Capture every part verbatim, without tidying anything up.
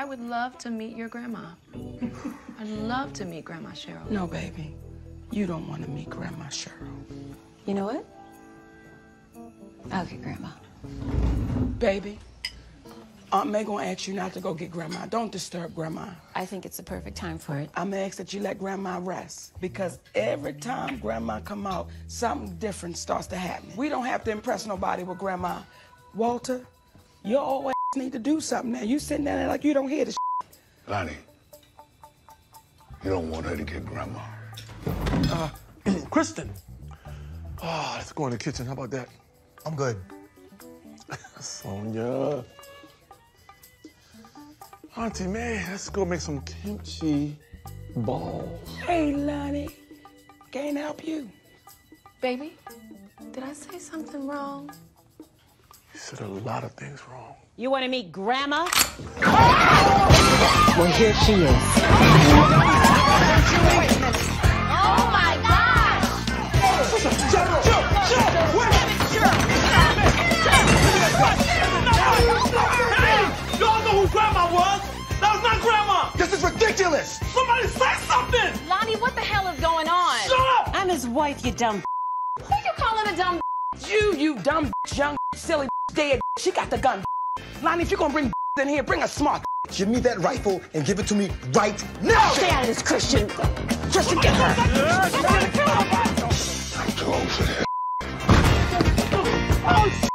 I would love to meet your grandma. I'd love to meet Grandma Cheryl. No, baby. You don't want to meet Grandma Cheryl. You know what? Okay, Grandma. Baby, Aunt May gonna ask you not to go get Grandma. Don't disturb Grandma. I think it's the perfect time for it. I'm gonna ask that you let Grandma rest, because every time Grandma come out, something different starts to happen. We don't have to impress nobody with Grandma. Walter, your old ass need to do something now. You sitting down there like you don't hear the shit. Lonnie, you don't want her to get Grandma. Uh, Kristen. Oh, let's go in the kitchen. How about that? I'm good. Sonia. Auntie May, let's go make some kimchi balls. Hey, Lonnie, can't help you. Baby, did I say something wrong? You said a lot of things wrong. You want to meet Grandma? Well, here she is. Wait a minute. Oh, my gosh! What's up? Shut, shut, shut. Wait. Grandma was? That was not Grandma! This is ridiculous! Somebody say something! Lonnie, what the hell is going on? Shut up! I'm his wife, you dumb b****. Who you calling a dumb b****? You, you dumb b****, young b****, silly b****, dead b****. She got the gun b****. Lonnie, if you're gonna bring b**** in here, bring a smart b****. Give me that rifle and give it to me right now! Stay out of this, Christian! Christian, get her! I'm too old for this. Oh,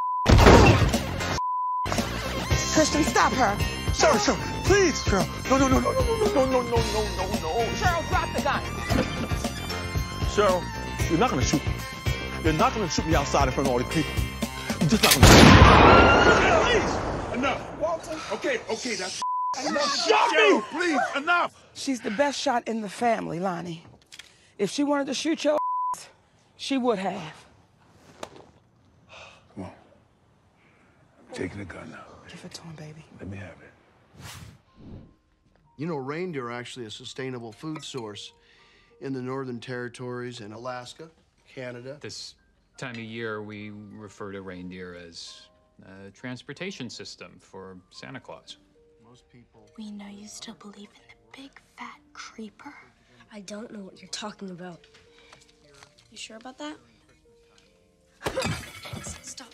Christian, stop her. Cheryl, Cheryl, please, Cheryl. No, no, no, no, no, no, no, no, no, no, no. Cheryl, drop the gun. Cheryl, you're not going to shoot me. You're not going to shoot me outside in front of all these people. You're just not going to shoot me. Cheryl, please, enough. Walter. Okay, okay, that's enough. Shot me, please, enough. She's the best shot in the family, Lonnie. If she wanted to shoot your ass, she would have. Come on. I'm taking the gun now. Give it to him, baby. Let me have it. You know, reindeer are actually a sustainable food source in the Northern Territories and Alaska, Canada. This time of year, we refer to reindeer as a transportation system for Santa Claus. Most people. We know you still believe in the big, fat creeper. I don't know what you're talking about. You sure about that? Stop.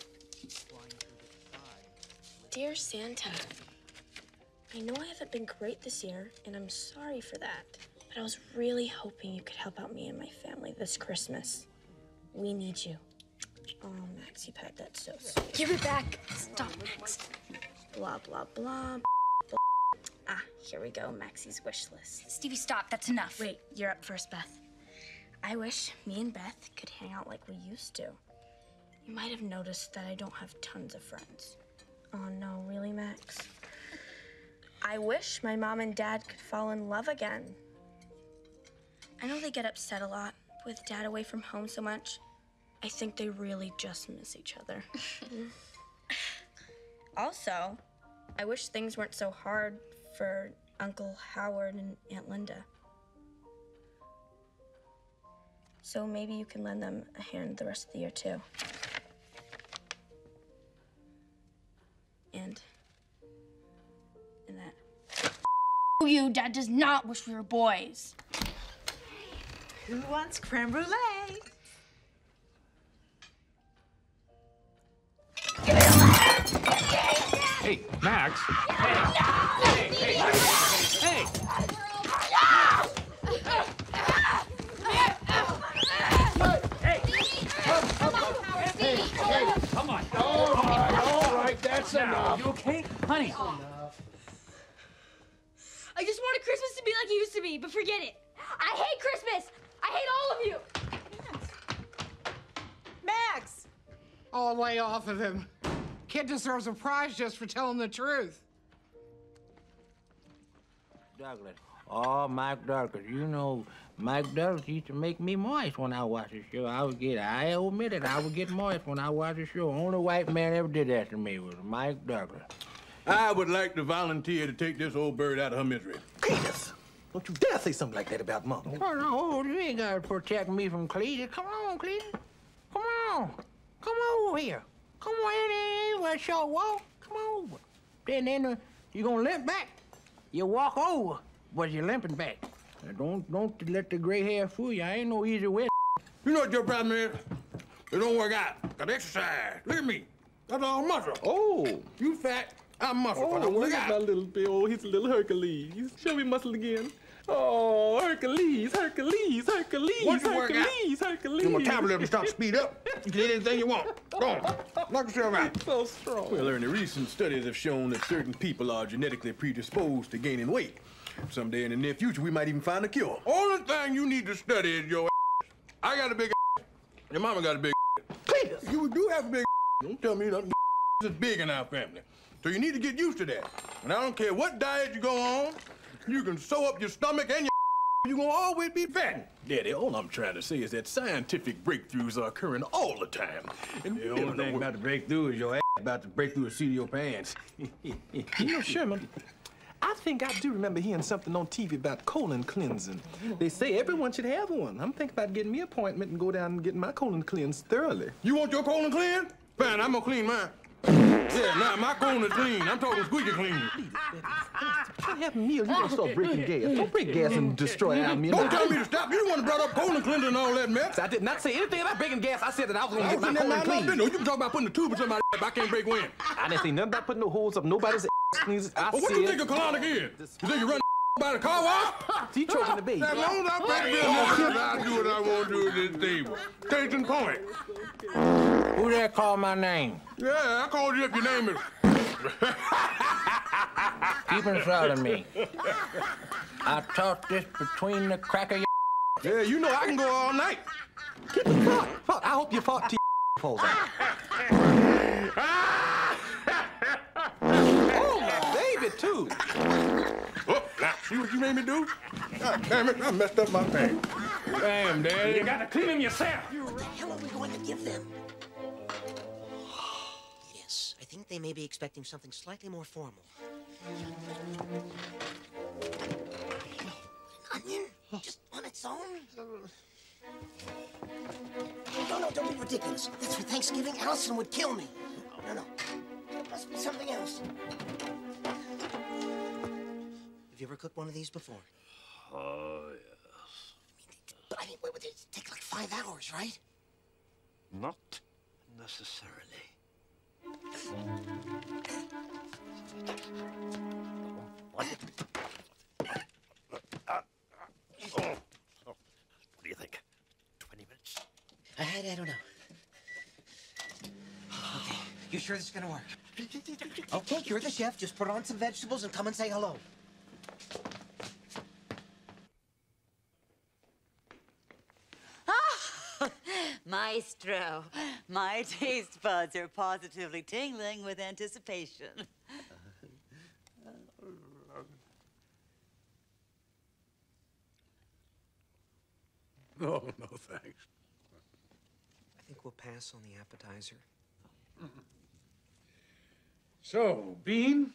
Dear Santa, I know I haven't been great this year, and I'm sorry for that, but I was really hoping you could help out me and my family this Christmas. We need you. Oh, Max, you pat that so sweet. Give it back. Stop, Max. Blah, blah, blah, blah. Ah, here we go, Maxie's wish list. Stevie, stop. That's enough. Wait, you're up first, Beth. I wish me and Beth could hang out like we used to. You might have noticed that I don't have tons of friends. Oh, no, really, Max? I wish my mom and dad could fall in love again. I know they get upset a lot with dad away from home so much. I think they really just miss each other. Also, I wish things weren't so hard for Uncle Howard and Aunt Linda. So maybe you can lend them a hand the rest of the year, too. And, and that. F you, Dad does not wish we were boys. Who wants creme brulee? Hey, Max. Hey, no! Hey, hey, hey, hey. No! Hey, come on, Howard, hey, hey, come on. All right, all right, that's enough. You okay, honey? That's enough. I just wanted Christmas to be like it used to be, but forget it. I hate Christmas. I hate all of you. Max! Oh, lay off of him. Kid deserves a prize just for telling the truth. Douglas. Oh, Mike Douglas. You know, Mike Douglas used to make me moist when I watched the show. I would get, I admit it, I would get moist when I watched the show. Only white man ever did that to me was Mike Douglas. I would like to volunteer to take this old bird out of her misery. Cletus! Don't you dare say something like that about Mom. Oh, no, you ain't got to protect me from Cletus. Come on, Cletus. Come on. Come over here. Come on, it ain't a short walk. Come over. Then, then uh, you're going to limp back. you walk over, but you're limping back. Now don't don't let the gray hair fool you. I ain't no easy way. You know what your problem is? It don't work out. Got exercise. Look at me. That's all muscle. Oh. You fat. I'm muscle. Oh, look at my little Bill. He's a little Hercules. Show me muscle again. Oh, Hercules, Hercules, Hercules, Hercules, Hercules, Hercules. Your metabolism starts to speed up. You can eat anything you want. Go on. Knock yourself out. So strong. Well, Ernie, recent studies have shown that certain people are genetically predisposed to gaining weight. Someday in the near future, we might even find a cure. Only thing you need to study is your ass. I got a big ass. Your mama got a big ass. Cletus! You do have a big ass. Don't tell me nothing. This is big in our family. So you need to get used to that. And I don't care what diet you go on, you can sew up your stomach and your you're gonna always be fat. Daddy, all I'm trying to say is that scientific breakthroughs are occurring all the time. And the only thing about the breakthrough is your ass about to break through the seat of your pants. You know, Sherman, I think I do remember hearing something on T V about colon cleansing. They say everyone should have one. I'm thinking about getting me an appointment and go down and get my colon cleansed thoroughly. You want your colon cleansed? Fine, I'm gonna clean mine. Yeah, nah, my cone is clean. I'm talking squeaky clean. What happened, Neil? You gonna start breaking gas. Don't break gas and destroy our meal. Don't tell me to stop. You the one who brought up colon cleansing and all that mess. I did not say anything about breaking gas. I said that I was gonna get my colon clean. You can talk about putting a tube in somebody's ass, but I can't break wind. I didn't say nothing about putting no holes up nobody's ass. Well, what do you think a colonic is? You think you run by the car wash? He choking the baby. As long as I break this, I'll do what I want to do at this table. Case in point. Who there called my name? Yeah, I called you if your name is... Keep in front of me. I tossed this between the crack of your... Yeah, you know I can go all night. Keep in front. I hope you fought to your falls out. Oh, my baby, too. Oh, now, see what you made me do? God damn it, I messed up my pants. Damn, Daddy. You gotta clean them yourself. How are we going to give them? I think they may be expecting something slightly more formal. An onion? Just on its own? No, no, don't be ridiculous. That's for Thanksgiving. Allison would kill me. No, no. It must be something else. Have you ever cooked one of these before? Oh, yes. But I mean, it would take like five hours, right? Not necessarily. What do you think? Twenty minutes? I, I don't know. Okay, you sure this is gonna work? Okay, you're the chef. Just put on some vegetables and come and say hello. Maestro, my taste buds are positively tingling with anticipation. Oh, no thanks. I think we'll pass on the appetizer. So, Bean,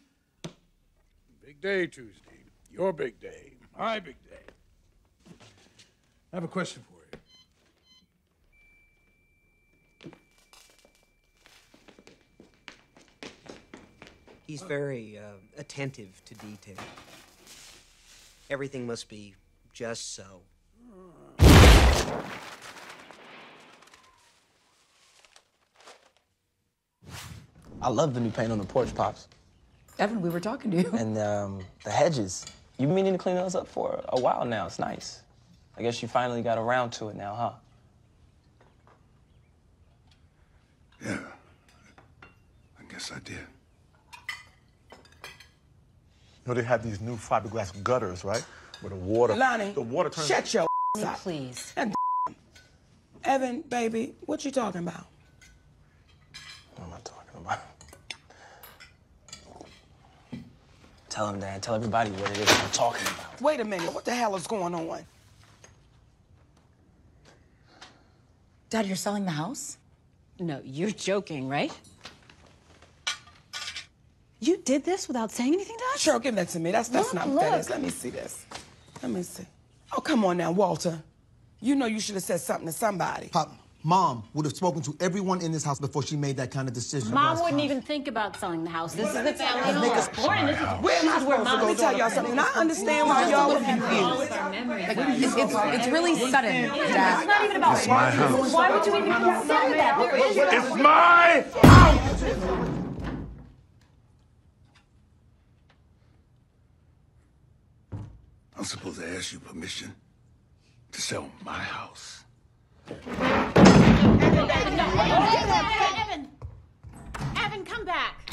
big day Tuesday. Your big day, my big day. I have a question for you. He's very uh, attentive to detail. Everything must be just so. I love the new paint on the porch, Pops. Evan, we were talking to you. And um, the hedges. You've been meaning to clean those up for a while now. It's nice. I guess you finally got around to it now, huh? Yeah. I guess I did. You know, they have these new fiberglass gutters, right? Where the water, Lonnie, the water turns... shut your ass up. Please. And Evan, baby, what you talking about? What am I talking about? Tell him, Dad. Tell everybody what it is I'm talking about. Wait a minute. What the hell is going on? Dad, you're selling the house? No, you're joking, right? You did this without saying anything to us? Sure, give that to me. That's, that's look, not what that is. Let me see this. Let me see. Oh, come on now, Walter. You know you should have said something to somebody. Pop, Mom would have spoken to everyone in this house before she made that kind of decision. Mom wouldn't even think about selling the house. This is the family home. Where am I supposed to go? Let me tell y'all something. I understand why y'all would be confused. It's really sudden, Dad. It's not even about my house. Why would you even consider that? It's my house! I'm supposed to ask you permission to sell my house. Evan, Evan, Evan, Evan, Evan, come back.